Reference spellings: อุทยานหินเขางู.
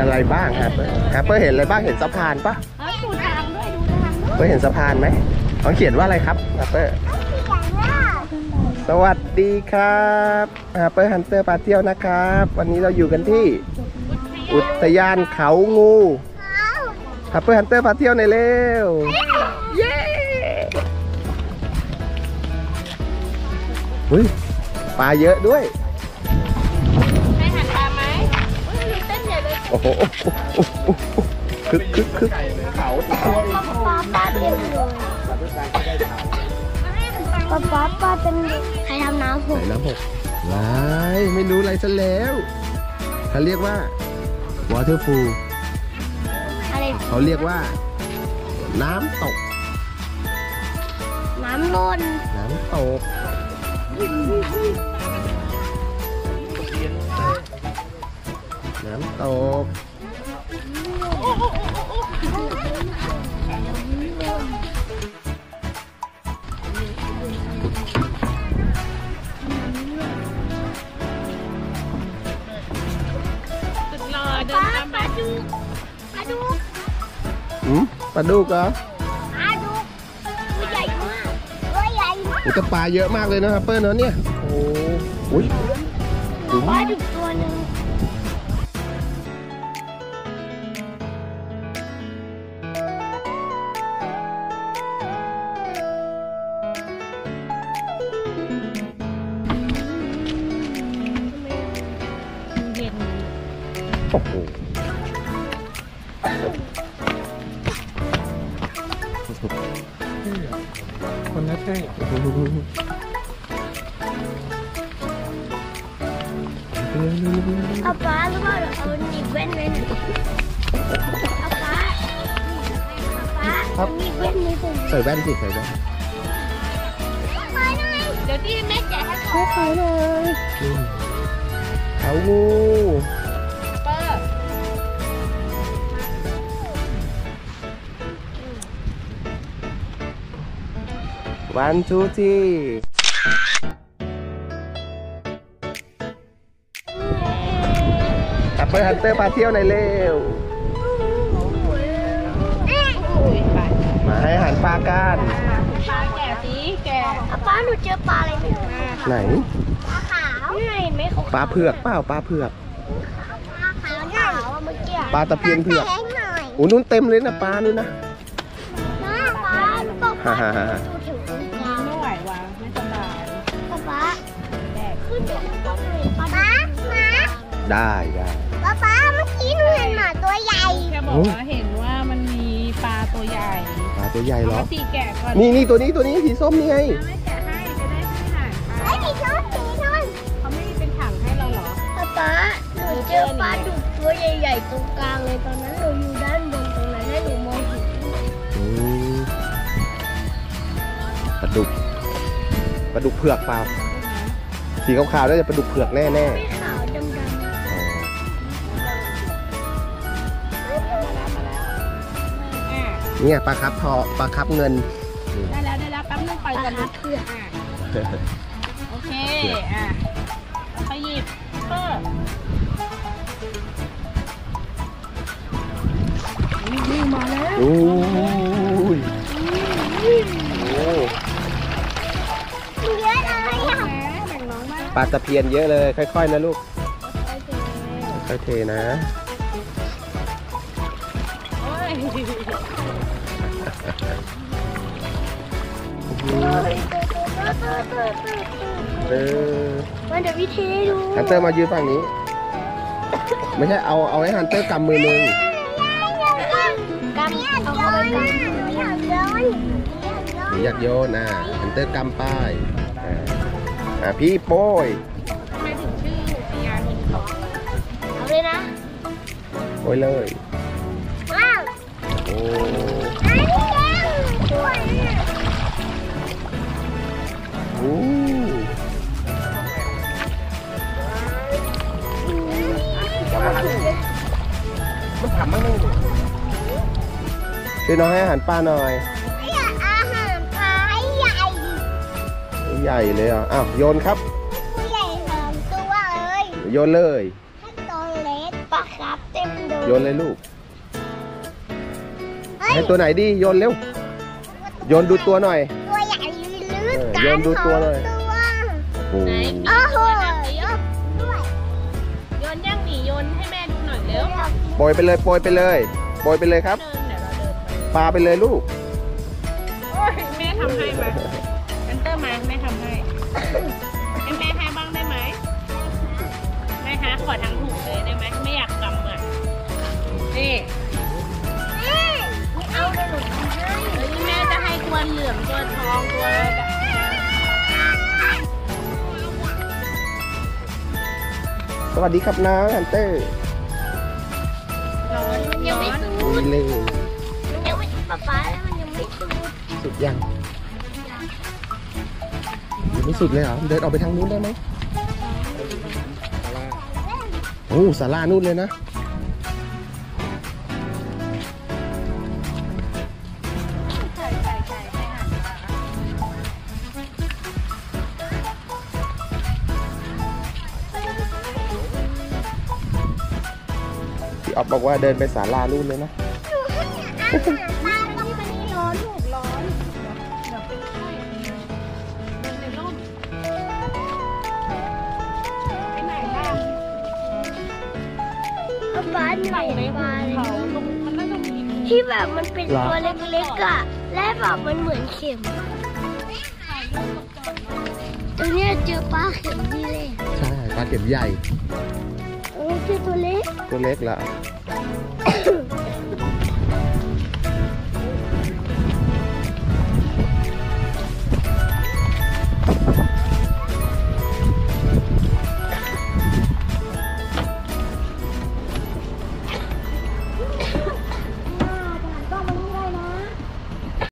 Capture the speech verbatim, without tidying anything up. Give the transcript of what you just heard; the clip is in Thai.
อะไรบ้างครับแอปเปิ้ลเห็นอะไรบ้างเห็นสะพานปะดูทางด้วยดูทางด้วยแอปเปิ้ลเห็นสะพานไหมเขาเขียนว่าอะไรครับแอปเปิ้ลสวัสดีครับแอปเปิ้ลฮันเตอร์พาเที่ยวนะครับวันนี้เราอยู่กันที่อุทยานเขางูแอปเปิ้ลฮันเตอร์พาเที่ยวในเร็วเย้เฮ้ยปลาเยอะด้วยโอ้โหคึกคึกคึกเขาปลาปลาเต็มเลยปลาปลาปลาเต็มใครทำน้ำหกน้ำหกว้ายไม่รู้อะไรซะแล้วเขาเรียกว่าวอเตอร์ฟูลเขาเรียกว่าน้ำตกน้ำล้นน้ำตกน้ำตกปลาปลาดุกปลาดุกอืมปลาดุกเหรอปลาดุกตัวใหญ่มากตัวใหญ่มากมันก็ปลาเยอะมากเลยนะครับเปิ้ลเนาะเนี่ยโอ้โหปลาดุกตัวนึงโอ้โหคนน่าใช่เอาปลาหรือว่าเอาหนีบเว้นไว้หน่อยเอาปลาเอาปลาครับหนีบเว้นนี่ผมใส่แว่นสิใส่แว่นไปหน่อยเดี๋ยวที่แม่แกะให้เขาไปเลยเขางูวันทูที่แอปเปิ้ลฮันเตอร์พาเที่ยวในเร็วมาให้อาหารปลากันปลาแก่สีแก่ปลาหนูเจอปลาอะไรไม่รู้ไหนปลาขาวปลาเผือกเปล่าปลาเผือกปลาตะเพียนเผือกโอ้นุ่นเต็มเลยนะปลานี่นะปลาปลาได้ได้ป๊าป๊าเมื่อกี้หนูเห็นหมาตัวใหญ่แกบอกว่าเห็นว่ามันมีปลาตัวใหญ่ปลาตัวใหญ่เหรอตีแกะก่อนนี่นี่ตัวนี้ตัวนี้สีส้มนี่ไงไม่แกะให้จะได้ไม่หนักไอ้สีส้มสีส้มเขาไม่เป็นถังให้เราเหรอป๊าป๊าหนูเจอปลาดุกตัวใหญ่ๆตรงกลางเลยตอนนั้นหนูอยู่ด้านบนตรงนั้นให้หนูมองเห็นปลาดุกปลาดุกเผือกเปล่าสีขาวๆน่าจะปลาดุกเผือกแน่ๆเนี่ยปลาคับทอปลาคับเงินได้แล้วได้แล้วแป๊บนึงปล่อยกันนะเพื่อนโอเคอ่ะขยิบเพิ่มนี่มาแล้วโอ้ยโอ้เยอะเลยอ่ะปลาตะเพียนเยอะเลยค่อยๆนะลูกค่อยๆเทนะเออมาเดี๋ยวพี่เทดูฮันเตอร์มายืนฝั่งนี้ไม่ใช่เอาเอาให้ฮันเตอร์กำมือหนึ่งกำเอาเข้าไปกำอยากโยนอ่ะฮันเตอร์กำป้ายอ่ะพี่โป้ยทำไมถึงชื่ออุทยานหินเขาเอาเลยนะโป้ยเลยมันทำมันเลยช่วยน้องให้อาหารปลาหน่อยอาหารปลาใหญ่ใหญ่เลยอ่ะอ้าวโยนครับใหญ่สองตัวเลยโยนเลยให้ตัวเล็กปลาครับเต็มดู โยนเลยลูกให้ตัวไหนดีโยนเร็วโยนดูตัวหน่อยตัวใหญ่ลึกๆโยนดูตัวเลยโอ้โหโยนย่างหมีโยนให้แม่ดูหน่อยเร็วปล่อยไปเลยปล่อยไปเลยปล่อยไปเลยครับปลาไปเลยลูกแม่ทำให้มาแอนเตอร์มาแม่ทำให้แม่ให้บ้างได้ไหมแม่คะขอทั้งถุงเลยได้ไหมไม่อยากกำเหมือนนี่เอาไปหนุนให้แม่จะให้ตัวเหลืองตัวทองตัวอะไรแบบสวัสดีครับน้าแอนเตอร์ร้อนยังไม่ดูดเลยมันยังไม่ป๊าป๊าแล้วมันยังไม่ดูดสุดยังยังไม่สุดเลยเหรอเดินออกไปทางนู้นได้ไหมโอ้ศาลานู่นเลยนะอ๊อฟบอกว่าเดินไปศาลานู่นเลยนะที่แบบมันเป็นตัวเล็กๆอ่ะและแบบมันเหมือนเข็มตัวนี้เจอปลาเข็มนี่เลยใช่ปลาเข็มใหญ่โอ้เจอตัวเล็กตัวเล็กละ